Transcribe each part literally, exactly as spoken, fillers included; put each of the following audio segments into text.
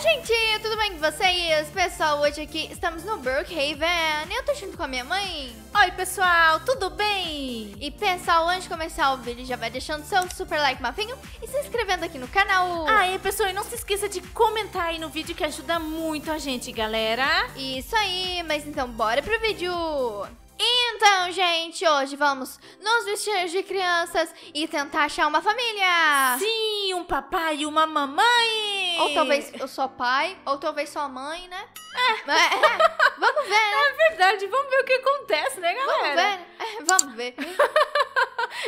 gente, tudo bem com vocês? Pessoal, hoje aqui estamos no Brookhaven. Eu tô junto com a minha mãe. Oi, pessoal, tudo bem? E pessoal, antes de começar o vídeo, já vai deixando seu super like mafinho e se inscrevendo aqui no canal. Ah, e pessoal, e não se esqueça de comentar aí no vídeo que ajuda muito a gente, galera. Isso aí, mas então bora pro vídeo. Então, gente, hoje vamos nos vestir de crianças e tentar achar uma família. Sim, um papai e uma mamãe. Ou talvez eu sou pai, ou talvez sou a mãe, né? É. Mas, é, vamos ver, né? É verdade, vamos ver o que acontece, né, galera? Vamos ver, é, vamos ver.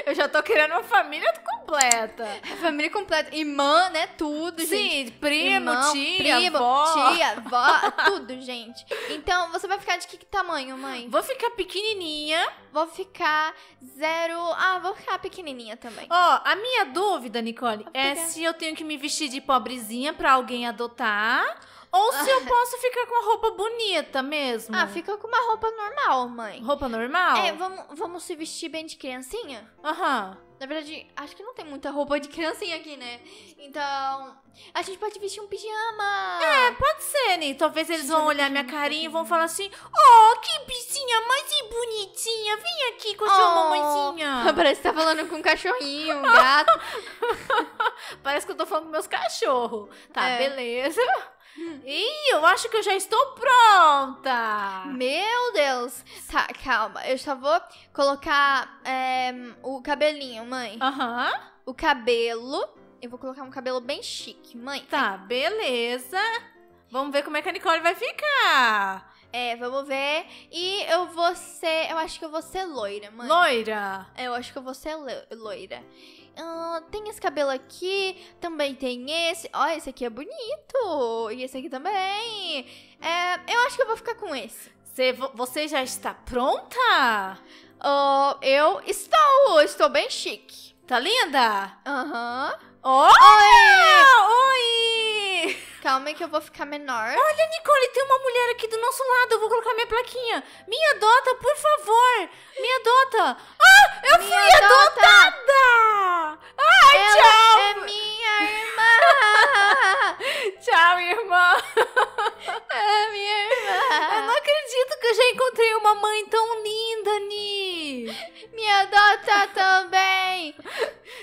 Eu já tô querendo uma família completa. Família completa, irmã, né, tudo, gente. Sim, primo, irmão, tia, primo, avó. tia, avó, tudo, gente. Então, você vai ficar de que, que tamanho, mãe? Vou ficar pequenininha. Vou ficar zero... Ah, vou ficar pequenininha também. Ó, oh, a minha dúvida, Nicole, é se eu tenho que me vestir de pobrezinha pra alguém adotar... Ou se eu posso ficar com uma roupa bonita mesmo. Ah, fica com uma roupa normal, mãe. Roupa normal? É, vamos, vamos se vestir bem de criancinha? Aham. Uhum. Na verdade, acho que não tem muita roupa de criancinha aqui, né? Então, a gente pode vestir um pijama. É, pode ser, né? Talvez eles vão olhar minha carinha e vão falar assim: oh, que bichinha mais bonitinha. Vem aqui com a sua oh. mamãezinha. Parece que tá falando com um cachorrinho, um gato. Parece que eu tô falando com meus cachorros. Tá, é. beleza. Ih, eu acho que eu já estou pronta. Meu Deus. Tá, calma. Eu só vou colocar é, o cabelinho, mãe. Aham. Uhum. O cabelo. Eu vou colocar um cabelo bem chique, mãe. Tá, beleza. Vamos ver como é que a Nicole vai ficar. É, vamos ver. E eu vou ser... Eu acho que eu vou ser loira, mãe. Loira? É, eu acho que eu vou ser loira. Uh, tem esse cabelo aqui, também tem esse. Ó, oh, esse aqui é bonito. E esse aqui também. É, eu acho que eu vou ficar com esse. Você, você já está pronta? Uh, eu estou. Estou bem chique. Tá linda? Aham. Uhum. Oh! Oi! Oi! Calma aí que eu vou ficar menor. Olha, Nicole, tem uma mulher aqui do nosso lado. Eu vou colocar minha plaquinha. Me adota, por favor. Me adota. Ah, eu me fui adota. adotada! Ai, Ela tchau! é minha irmã! Tchau, irmã! É minha irmã! Eu não acredito que eu já encontrei uma mãe tão linda, Ni! Me adota também!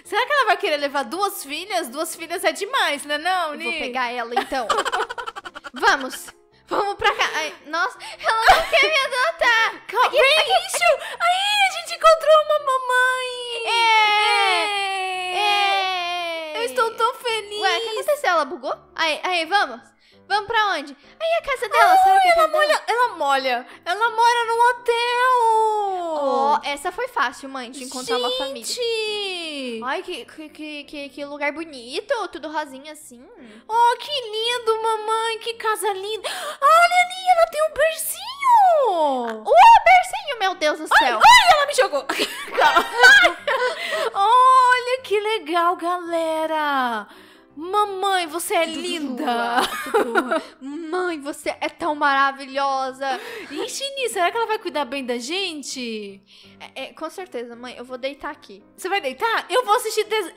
Será que ela vai querer levar duas filhas? Duas filhas é demais, né não, Ni? Vou pegar ela, então. Vamos! Vamos pra cá! Ai, nossa, ela não quer me adotar! Calma, é isso! Aí, a gente encontrou uma mamãe! É! É! é. Eu estou tão feliz! Ué, o que aconteceu? Ela bugou? Aí, aí, vamos! Vamos pra onde? Aí, a casa dela, oh, sabe? Ela molha! Dela? Ela molha! Ela mora num hotel! Oh, essa foi fácil, mãe, de encontrar gente. uma família. Gente! Ai, que, que, que, que lugar bonito, tudo rosinha assim. Oh, que lindo, mamãe, que casa linda. Olha ali, ela tem um bercinho. Ué, bercinho, meu Deus do céu. Ai, ai ela me jogou. Olha, que legal, galera. Mamãe, você é tudo linda. Rua, Mãe, você é tão maravilhosa. Ixi, Ni, será que ela vai cuidar bem da gente? É, é, com certeza, mãe. Eu vou deitar aqui. Você vai deitar? Eu vou assistir... Des...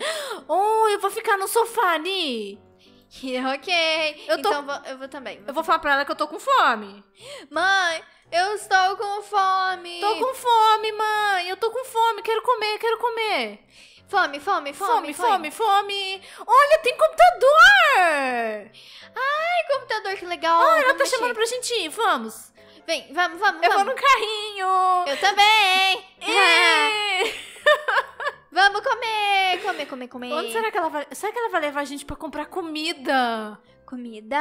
Oh, eu vou ficar no sofá, Ni. Ok. Eu tô... Então, vou, eu vou também. Vou eu vou falar pra ela que eu tô com fome. Mãe, eu estou com fome. Tô com fome, mãe. Eu tô com fome. Quero comer, quero comer. Fome, fome, fome, fome, fome, fome. Olha, tem computador! Ai, computador, que legal. Ah, ela tá chamando pra gente ir, vamos. Vem, vamos, vamos, Eu vou no carrinho. Eu também. Vamos comer, comer, comer, comer. Onde será que ela vai... Será que ela vai levar a gente pra comprar comida? Comida,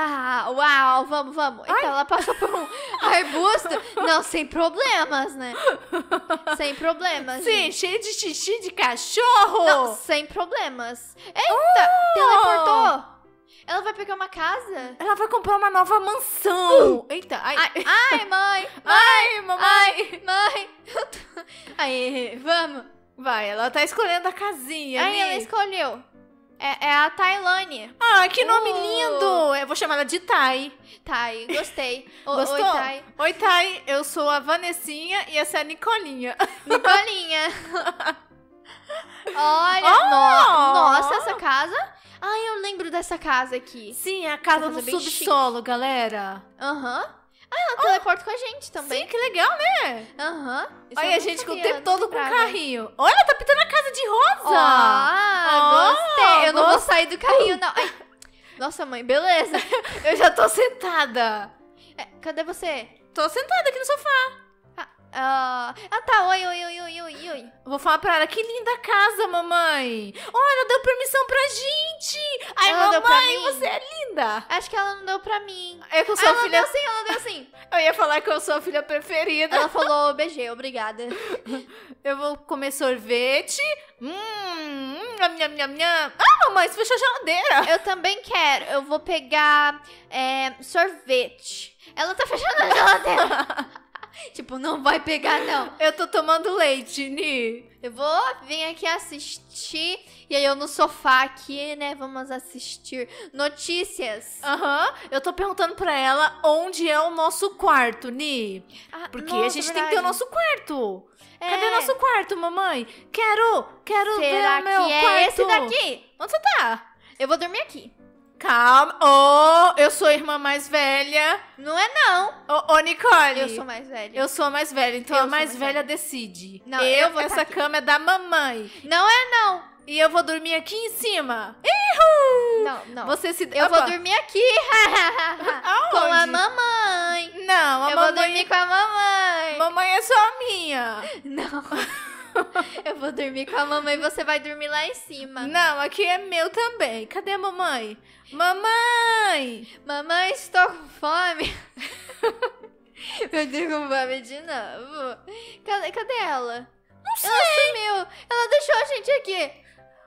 uau, vamos, vamos. Então, Ai. ela passou por um arbusto, não, sem problemas, né? Sem problemas. Sim, gente. cheio de xixi de cachorro. Não, sem problemas. Eita, oh. teleportou. Ela vai pegar uma casa? Ela vai comprar uma nova mansão. Uh. Eita, ai. Ai, ai, mãe. Ai, mamãe. Ai, mãe. Aí, vamos. Vai, ela tá escolhendo a casinha. Aí, ela escolheu. É, é a Tailane. Ah, que nome uh. lindo! Eu vou chamar ela de Tai. Tai, gostei. O, Gostou? Oi, Tai. Oi, Tai. Eu sou a Vanessinha e essa é a Nicolinha. Nicolinha. Olha, oh. no, nossa, essa casa. Ai, eu lembro dessa casa aqui. Sim, a casa no subsolo, chique. Galera. Aham. Uhum. Ah, ela oh. teleporta com a gente também. Sim, que legal, né? Aham. Uhum. Olha a gente com o tempo todo com o carrinho. Olha, ela tá pintando a casa de rosa. Ah, oh, gostei. Eu não vou sair do carrinho, não. Ai. Nossa, mãe, beleza. Eu já tô sentada. É, cadê você? Tô sentada aqui no sofá. Ah, ah tá, oi, oi, oi, oi, oi, oi. Vou falar pra ela, que linda casa, mamãe. Olha, ela deu permissão pra gente. Ai, ela mamãe, deu pra mim. Você é linda. Acho que ela não deu pra mim. Eu que eu sou a filha... Ela deu sim, ela deu sim. Eu ia falar que eu sou a filha preferida. Ela falou, beijei, obrigada. Eu vou comer sorvete. Hum, nham, nham, nham, nham. Ah, mamãe, você fechou a geladeira. Eu também quero, eu vou pegar é, sorvete. Ela tá fechando a geladeira. Tipo, não vai pegar, não. Eu tô tomando leite, Ni. Eu vou vir aqui assistir. E aí eu no sofá aqui, né? Vamos assistir notícias. Aham. Uhum. Eu tô perguntando pra ela onde é o nosso quarto, Ni. Ah, porque nossa, a gente verdade. tem que ter o nosso quarto. É. Cadê o nosso quarto, mamãe? Quero, quero Será ver o meu que é quarto. Esse daqui? Onde você tá? Eu vou dormir aqui. Calma. Oh, eu sou a irmã mais velha. Não é não. Ô, oh, oh, Nicole. Eu sou mais velha. Eu sou a mais velha, então eu a mais, mais velha, velha decide. Não, eu, eu vou Essa aqui. cama é da mamãe. Não é não. E eu vou dormir aqui em cima. Ihu! Não, não. Você se... Eu Opa. vou dormir aqui. Aonde? Com a mamãe. Não, a eu mamãe... Eu vou dormir com a mamãe. Mamãe é só minha. Não. Eu vou dormir com a mamãe, você vai dormir lá em cima. Não, aqui é meu também. Cadê a mamãe? Mamãe! Mamãe, estou com fome. Eu estou com fome de novo. Cadê, cadê ela? Não sei. Ela sumiu. Ela deixou a gente aqui.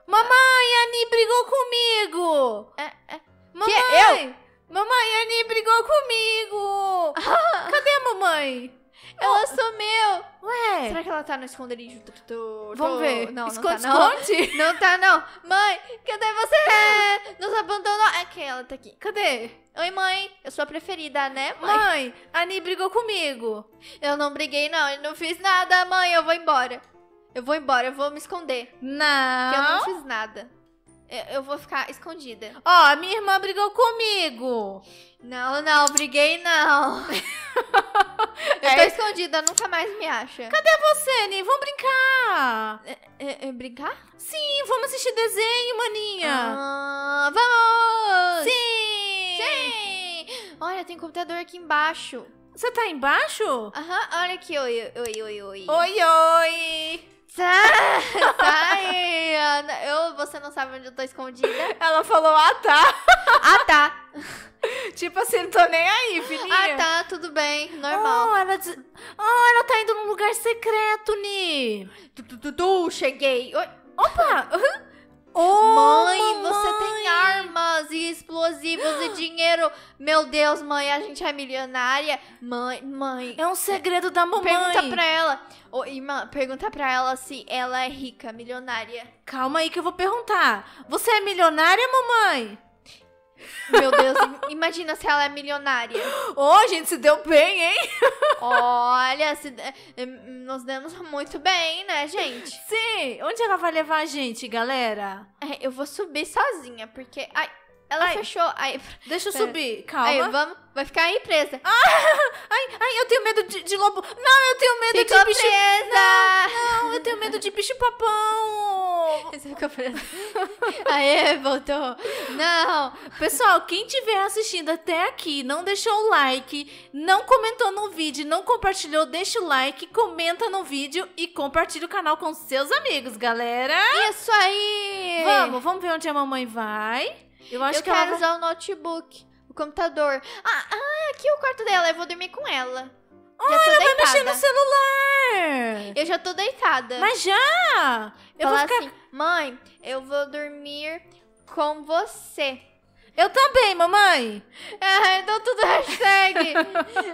Mamãe, ah. a Ani brigou comigo. É, é. Mamãe! Eu? Mamãe, a Ani brigou comigo. Ah. Cadê a mamãe? Ela sumiu! Ué! Será que ela tá no esconderijo? Tô, tô, tô. Vamos ver. Não, esconde, não tá, esconde. Não. Não tá, não. Mãe, cadê você? É, nos abandonou. É que ela tá aqui. Cadê? Oi, mãe. Eu sou a preferida, né, mãe? Mãe, a Ani brigou comigo. Eu não briguei, não. Eu não fiz nada, mãe. Eu vou embora. Eu vou embora. Eu vou me esconder. Não. Porque eu não fiz nada. Eu vou ficar escondida. Ó, oh, a minha irmã brigou comigo. Não, não, briguei não. Eu tô é. escondida, nunca mais me acha. Cadê você, Ani? Vamos brincar. É, é, brincar? Sim, vamos assistir desenho, maninha. Ah, vamos! Sim! Sim! Olha, tem computador aqui embaixo. Você tá embaixo? Aham, olha aqui. Oi, oi, oi, oi. Oi, oi. Sai, Ana. Eu, você não sabe onde eu tô escondida? Ela falou, ah tá. Ah tá. Tipo assim, não tô nem aí, filhinha. Ah tá, tudo bem, normal. Oh, ela, des... oh, ela tá indo num lugar secreto, Ni. Tu, tu, tu, tu, cheguei. Oi. Opa. Oh, mãe, mamãe. Você tem armas e explosivos e dinheiro. Meu Deus, mãe, a gente é milionária. Mãe, mãe. É um segredo é, da mamãe. Pergunta pra ela. Ô, irmã, pergunta pra ela se ela é rica, milionária. Calma aí que eu vou perguntar. Você é milionária, mamãe? Meu Deus, imagina se ela é milionária. Oh, gente, se deu bem, hein? Olha, se... nós demos muito bem, né, gente? Sim, onde ela vai levar a gente, galera? É, eu vou subir sozinha, porque... Ai, ela ai. fechou. Ai, deixa eu pera. subir, calma. Ai, vamos... Vai ficar aí presa. Ah, ai, ai, eu tenho medo de, de lobo. Não, eu tenho medo Ficou de bicho... presa! Não, não, eu tenho medo de bicho-papão. Você ficou preso. Aê, voltou. Não. Pessoal, quem estiver assistindo até aqui, não deixou o like, não comentou no vídeo, não compartilhou, deixa o like, comenta no vídeo e compartilha o canal com seus amigos, galera. Isso aí. Vamos, vamos ver onde a mamãe vai. Eu acho Eu que quero ela vai... usar o notebook, o computador. Ah, ah, aqui é o quarto dela, eu vou dormir com ela. Oh, já tô ela deitada. vai mexer no celular. Eu já tô deitada. Mas já? Eu Falar vou ficar... assim, mãe, eu vou dormir com você. Eu também, mamãe. É, então tudo hashtag.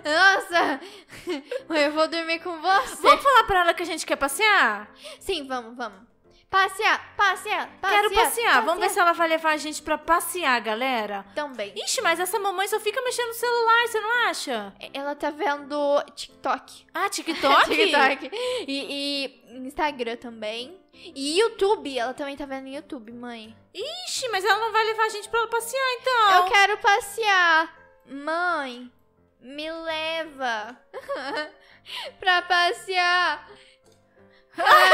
Nossa, eu vou dormir com você. Vamos falar pra ela que a gente quer passear? Sim, vamos, vamos. Passear, passear, passear. Quero passear. passear. Vamos passear. ver se ela vai levar a gente pra passear, galera. Também. Ixi, mas essa mamãe só fica mexendo no celular, você não acha? Ela tá vendo TikTok. Ah, TikTok? TikTok. E, e Instagram também. E YouTube, ela também tá vendo YouTube, mãe. Ixi, mas ela não vai levar a gente pra ela passear, então. Eu quero passear. Mãe, me leva pra passear. É.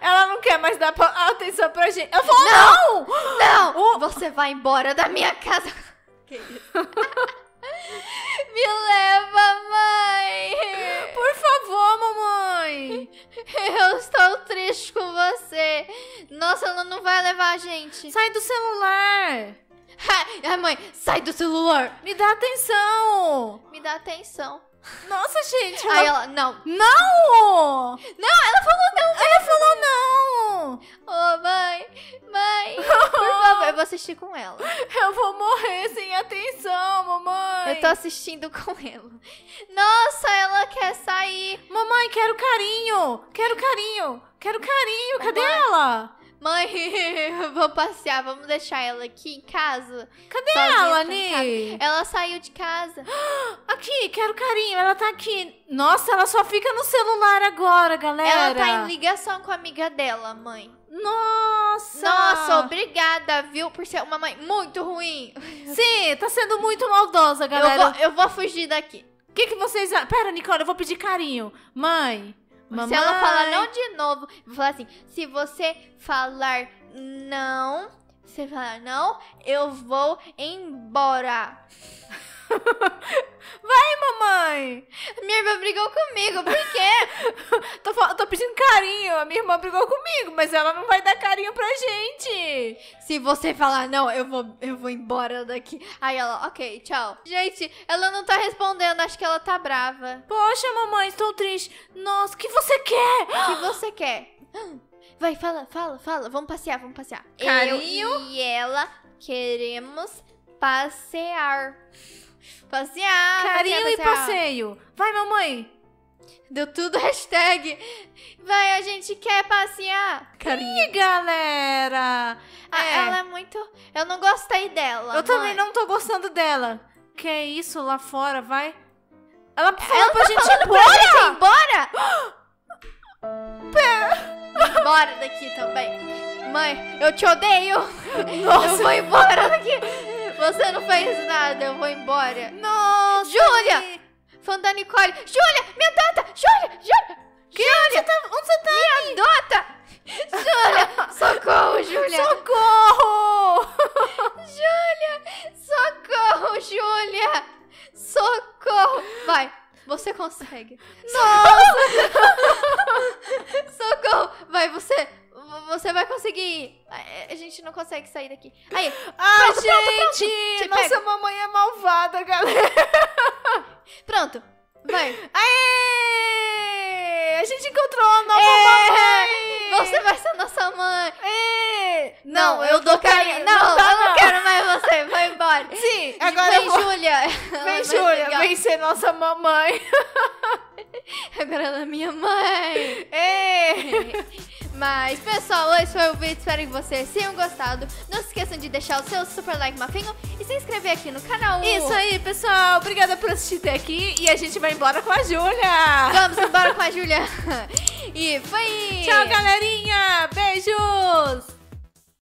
Ela não quer mais dar atenção pra gente. Eu falo, não! Não! não. Uh. Você vai embora da minha casa. Que isso? Me leva, mãe! Por favor, mamãe! Eu estou triste com você. Nossa, ela não vai levar a gente. Sai do celular! Ai, mãe, sai do celular! Me dá atenção! Me dá atenção. Nossa, gente. Ela... Aí ela, não. Não! Não, ela falou não. Ela, ela falou não. Ô, oh, mãe, mãe, por favor, eu vou assistir com ela. Eu vou morrer sem atenção, mamãe. Eu tô assistindo com ela. Nossa, ela quer sair. Mamãe, quero carinho, quero carinho, quero carinho. Cadê mamãe? ela? Mãe, eu vou passear, vamos deixar ela aqui em casa. Cadê ela, Ni? Ela saiu de casa. Aqui, quero carinho, ela tá aqui. Nossa, ela só fica no celular agora, galera. Ela tá em ligação com a amiga dela, mãe. Nossa! Nossa, obrigada, viu? Por ser uma mãe muito ruim. Sim, tá sendo muito maldosa, galera. Eu vou, eu vou fugir daqui. O que que vocês... Pera, Nicole, eu vou pedir carinho. Mãe... Mamãe. Se ela falar não de novo, vou falar assim, se você falar não, se falar não, eu vou embora. Vai, mamãe. Minha irmã brigou comigo, por quê? tô, tô pedindo carinho, a minha irmã brigou comigo, mas ela não vai dar carinho pra gente. Se você falar não, eu vou, eu vou embora daqui. Aí ela, ok, tchau. Gente, ela não tá respondendo, acho que ela tá brava. Poxa, mamãe, estou triste. Nossa, o que você quer? O que você quer? Vai, fala, fala, fala, vamos passear, vamos passear. Carinho? Eu e ela queremos passear. Passear, carinho passear, passear. e passeio. Vai, mamãe. Deu tudo hashtag. Vai, a gente quer passear. Carinho. Ih, galera. Ah, é. Ela é muito... Eu não gostei dela, Eu mãe. também não tô gostando dela. Que é isso lá fora, vai. Ela falou ela pra, tá gente pra gente ir embora. embora. Pera. Embora daqui também. Mãe, eu te odeio. Nossa. Eu vou embora daqui. Você não fez nada, eu vou embora. Nossa! Júlia! Fã da Nicole! Júlia! Me adota! Júlia! Júlia! Júlia! Onde você tá? Me adota! Júlia! Socorro, Júlia! Socorro! Júlia! Socorro, Júlia! Socorro! Vai! Você consegue! Nossa! Socorro! Vai, você! Você vai conseguir. A gente não consegue sair daqui. Aí. Ah, pronto, gente. Pronto, pronto. Nossa, mamãe é malvada, galera. Pronto. Vai. Aê! A gente encontrou a nova Aê! mamãe. Você vai ser nossa mãe. Aê! Não, não, eu, eu dou carinho. carinho. Não, não tá, eu não, não quero mais você. Vai embora. Sim, agora vem, vou... Júlia. Vem, Júlia. Vem ser nossa mamãe. Agora ela é minha mãe. Ei! Mas, pessoal, esse foi o vídeo. Espero que vocês tenham gostado. Não se esqueçam de deixar o seu super like mafinho e se inscrever aqui no canal. Isso aí, pessoal. Obrigada por assistir até aqui. E a gente vai embora com a Júlia. Vamos embora com a Júlia. E foi. Tchau, galerinha. Beijos.